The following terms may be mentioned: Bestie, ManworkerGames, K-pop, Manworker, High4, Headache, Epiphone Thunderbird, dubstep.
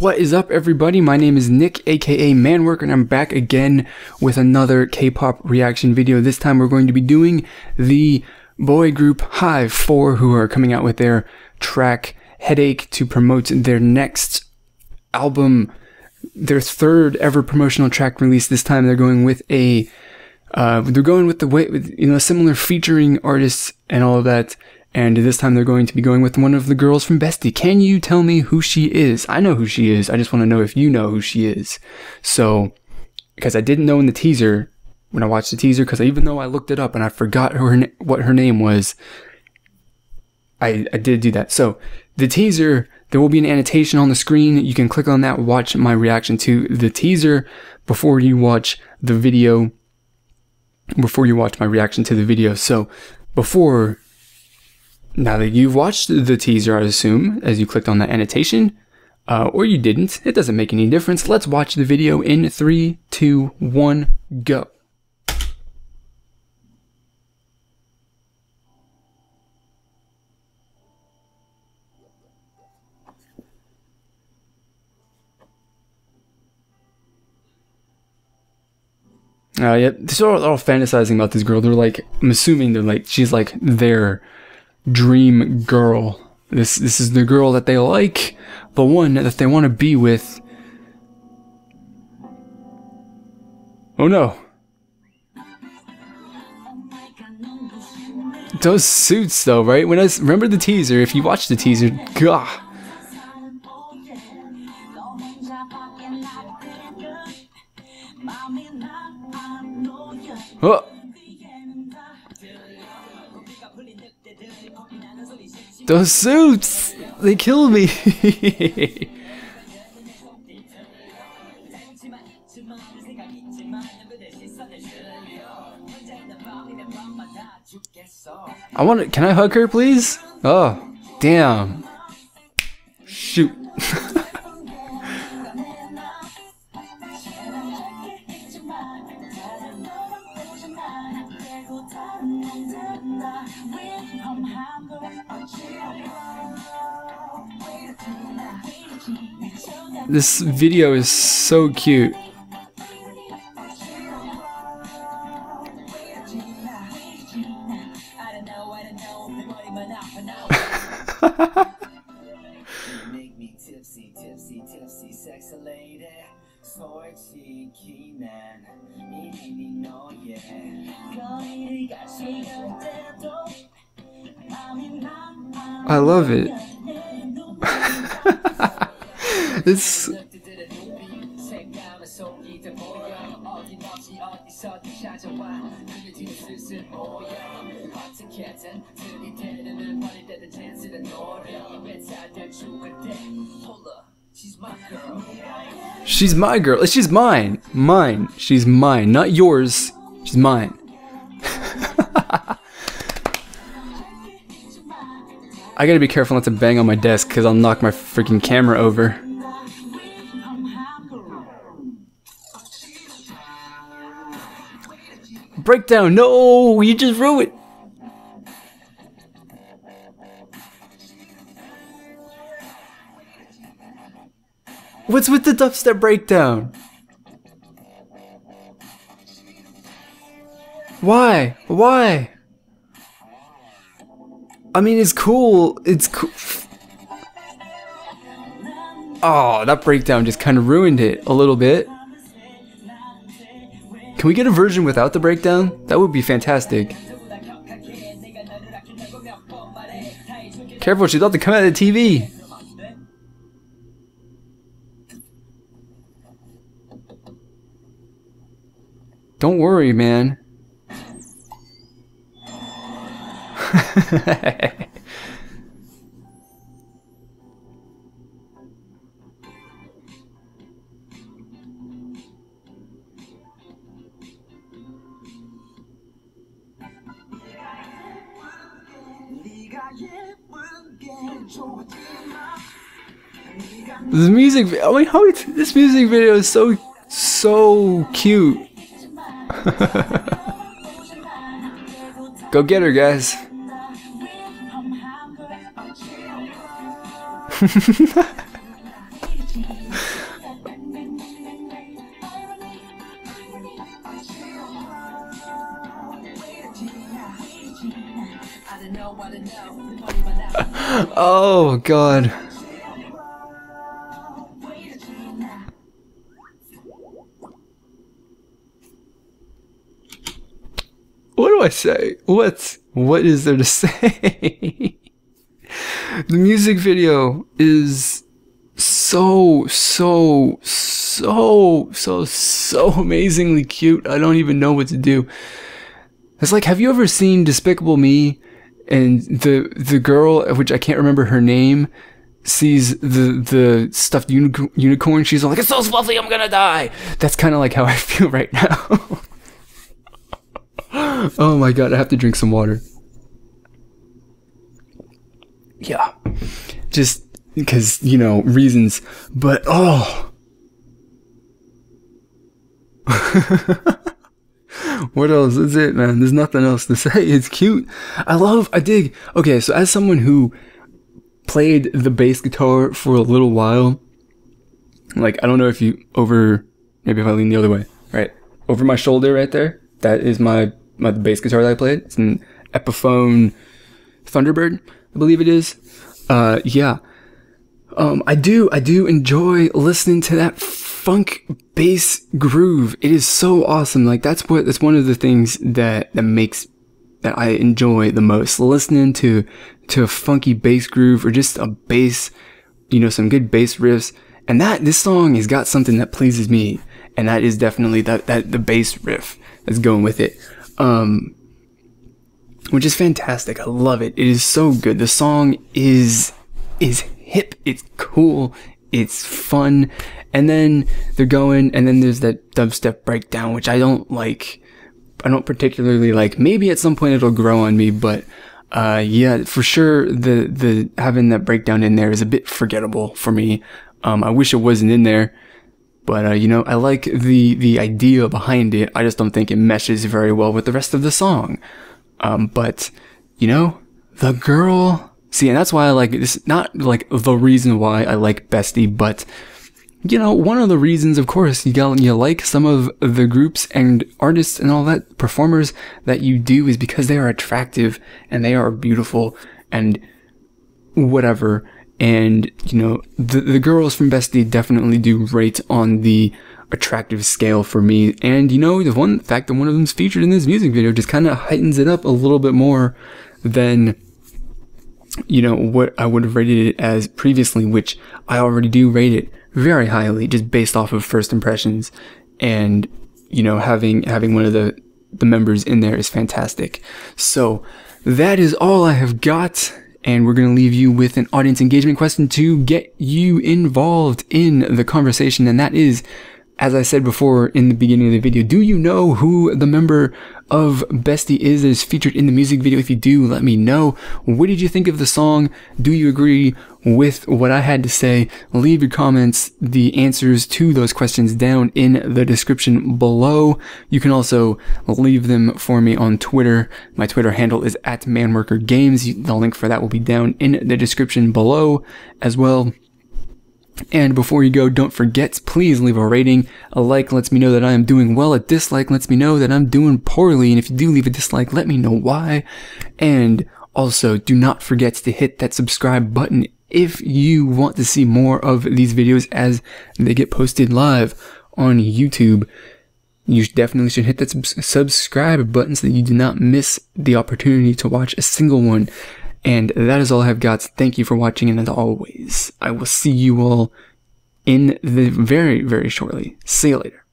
What is up, everybody? My name is Nick, aka Manworker, and I'm back again with another K-pop reaction video. This time we're going to be doing the boy group High4, who are coming out with their track Headache to promote their next album, their third ever promotional track release. This time they're going with a similar featuring artists and all of that. And this time they're going to be going with one of the girls from Bestie. Can you tell me who she is? I know who she is. I just want to know if you know who she is. So, because I didn't know in the teaser, when I watched the teaser, because even though I looked it up and I forgot what her name was, I did do that. So, the teaser, there will be an annotation on the screen. You can click on that, watch my reaction to the teaser before you watch the video. So, now that you've watched the teaser, I assume, as you clicked on that annotation, or you didn't, it doesn't make any difference. Let's watch the video in 3, 2, 1, go. Yep, they're all fantasizing about this girl. They're like, I'm assuming they're like, she's like their dream girl. This is the girl that they like, the one that they want to be with. Oh no. Those suits though, right? When I remember the teaser, if you watch the teaser, gah. Oh. Those suits! They kill me! Can I hug her, please? Oh, damn. Shoot. This video is so cute. I love it. This. She's my girl. She's mine. Mine. She's mine. Not yours. She's mine. I gotta be careful not to bang on my desk because I'll knock my freaking camera over. Breakdown! No! You just ruined it! What's with the dubstep breakdown? Why? Why? I mean, it's cool. It's cool. Oh, that breakdown just kind of ruined it a little bit. Can we get a version without the breakdown? That would be fantastic. Careful, she's about to come out of the TV. Don't worry, man. This music, I mean, this music video is so cute. Go get her, guys. Oh God. What do I say? What is there to say? The music video is so amazingly cute. I don't even know what to do. It's like, have you ever seen Despicable Me? And the girl, which I can't remember her name, sees the stuffed unicorn. She's all like, "It's so fluffy, I'm gonna die." That's kind of like how I feel right now. Oh my God, I have to drink some water. Yeah, just because, you know, reasons. But oh, what else? That's it, man. There's nothing else to say. It's cute. I dig. Okay, so as someone who played the bass guitar for a little while, like, I don't know if you maybe if I lean the other way, right? Over my shoulder right there, that is my bass guitar that I played. It's an Epiphone Thunderbird, I believe it is. Yeah. I do enjoy listening to that funk bass groove. It is so awesome. Like, that's one of the things that I enjoy the most. Listening to a funky bass groove, or just a bass, you know, some good bass riffs. And this song has got something that pleases me, and that is definitely the bass riff that's going with it. Which is fantastic. I love it. It is so good. The song is hip, it's cool, it's fun. And then they're going, and then there's that dubstep breakdown, which I don't like. I don't particularly like. Maybe at some point it'll grow on me, but yeah, for sure the having that breakdown in there is a bit forgettable for me. I wish it wasn't in there, but you know, I like the idea behind it. I just don't think it meshes very well with the rest of the song. But you know, the girl. See, and that's why I like this. Not like the reason why I like Bestie, but you know, one of the reasons, of course, you like some of the groups and artists and all that, performers that you do, is because they are attractive and they are beautiful and whatever. And you know, the girls from Bestie definitely do rate on the attractive scale for me. And you know, the fact that one of them's featured in this music video just kind of heightens it up a little bit more than, you know, what I would have rated it as previously, which I already do rate it very highly, just based off of first impressions. And you know, having one of the members in there is fantastic. So that is all I have got, and we're going to leave you with an audience engagement question to get you involved in the conversation. And that is, as I said before in the beginning of the video, do you know who the member of Bestie is that is featured in the music video? If you do, let me know. What did you think of the song? Do you agree with what I had to say? Leave your comments, the answers to those questions, down in the description below. You can also leave them for me on Twitter. My Twitter handle is @ManworkerGames. The link for that will be down in the description below as well. And before you go, don't forget, please leave a rating. A like lets me know that I am doing well. A dislike lets me know that I'm doing poorly. And if you do leave a dislike, let me know why. And also, do not forget to hit that subscribe button if you want to see more of these videos as they get posted live on YouTube. You definitely should hit that subscribe button so that you do not miss the opportunity to watch a single one. And that is all I have got. Thank you for watching, and as always, I will see you all very, very shortly. See you later.